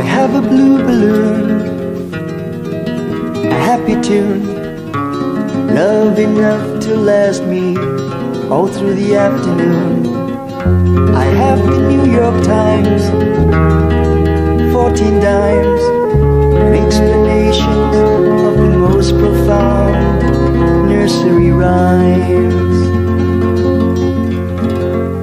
I have a blue balloon, a happy tune, love enough to last me all through the afternoon. I have the New York Times, 14 dimes, and explanations of the most profound nursery rhymes.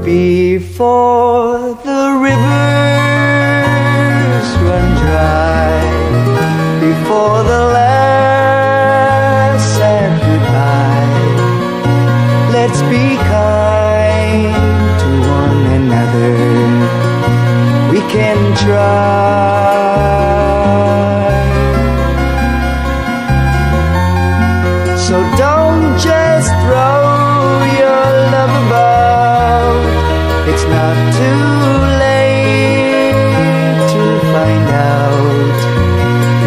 Before the rivers run dry, before the last sad goodbye, let's be kind to one another. We can try. So don't just throw your love about. It's not too late to find out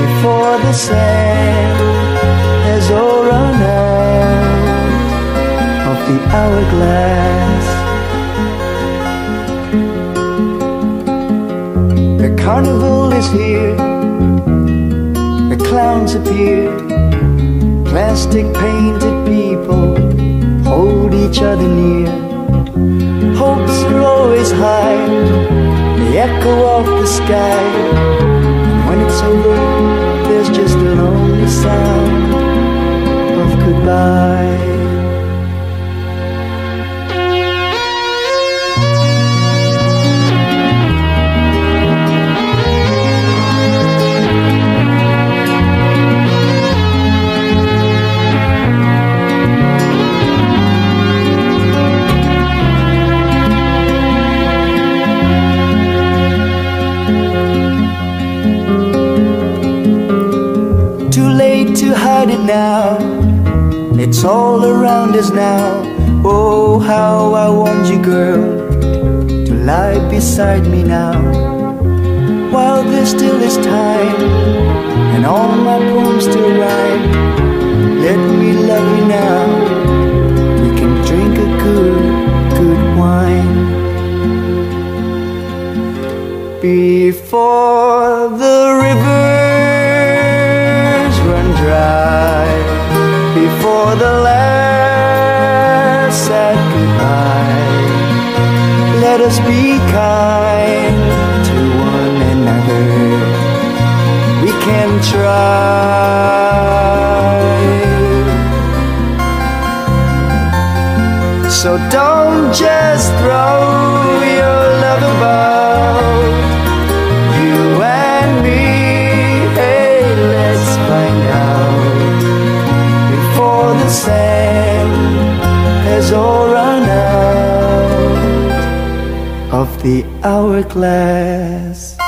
before the sand has all run out of the hourglass. Carnival is here, the clowns appear, plastic painted people hold each other near. Hopes are always high, the echo of the sky, and when it's over, there's just a lonely sound of goodbye. To hide it now, it's all around us now. Oh, how I want you, girl, to lie beside me now. While there still is time, and all my poems still rhyme, let me love you now. We can drink a good wine. Before the river dry, before the last sad goodbye, let us be kind to one another. We can try. So don't just throw your love about. You and me, sand has all run out of the hourglass.